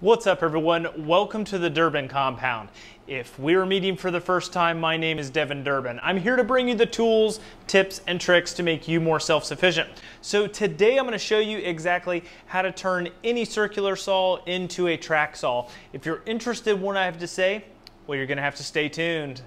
What's up everyone? Welcome to the Durbin Compound. If we're meeting for the first time, my name is Devin Durbin. I'm here to bring you the tools, tips, and tricks to make you more self-sufficient. So today I'm going to show you exactly how to turn any circular saw into a track saw. If you're interested in what I have to say, well, you're going to have to stay tuned.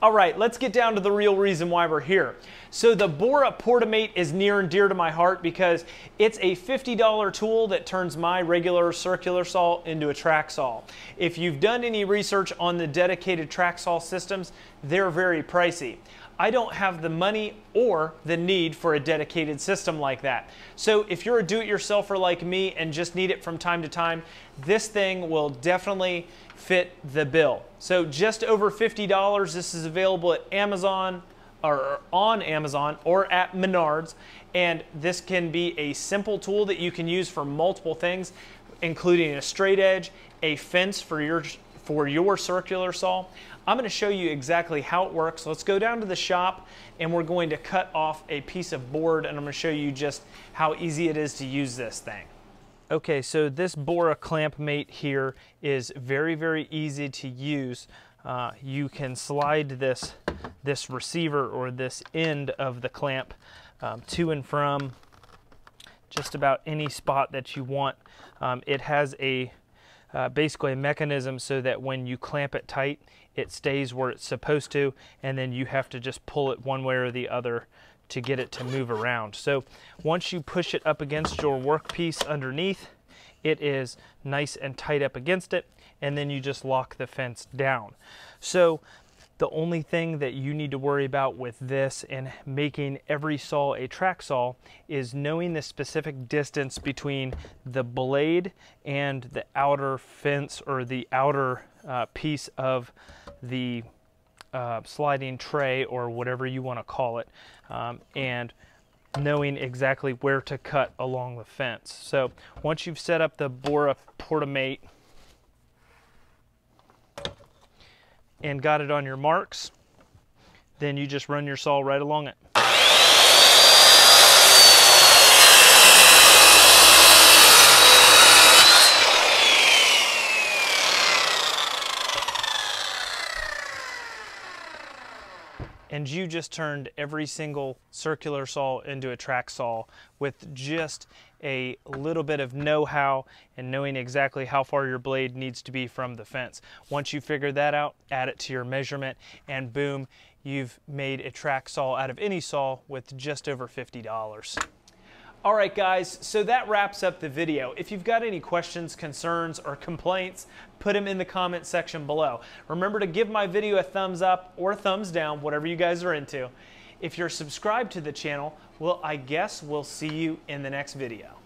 All right, let's get down to the real reason why we're here. So the Bora Portamate is near and dear to my heart because it's a $50 tool that turns my regular circular saw into a track saw. If you've done any research on the dedicated track saw systems, they're very pricey. I don't have the money or the need for a dedicated system like that. So if you're a do-it-yourselfer like me and just need it from time to time, this thing will definitely fit the bill. So just over $50, this is available at Amazon or on Amazon or at Menards, and this can be a simple tool that you can use for multiple things, including a straight edge, a fence for your circular saw. I'm going to show you exactly how it works. Let's go down to the shop and we're going to cut off a piece of board, and I'm going to show you just how easy it is to use this thing. Okay, so this Bora Clamp Mate here is very easy to use. You can slide this receiver or this end of the clamp to and from just about any spot that you want. It has a basically a mechanism so that when you clamp it tight, it stays where it's supposed to, and then you have to just pull it one way or the other to get it to move around. So once you push it up against your workpiece underneath, it is nice and tight up against it, and then you just lock the fence down. So the only thing that you need to worry about with this and making every saw a track saw is knowing the specific distance between the blade and the outer fence or the outer piece of the sliding tray or whatever you want to call it, and knowing exactly where to cut along the fence. So once you've set up the Bora Portamate and got it on your marks, then you just run your saw right along it. And you just turned every single circular saw into a track saw with just a little bit of know-how and knowing exactly how far your blade needs to be from the fence. Once you figure that out, add it to your measurement, and boom, you've made a track saw out of any saw with just over $50. All right guys, so that wraps up the video. If you've got any questions, concerns, or complaints, put them in the comment section below. Remember to give my video a thumbs up or thumbs down, whatever you guys are into. If you're subscribed to the channel, well, I guess we'll see you in the next video.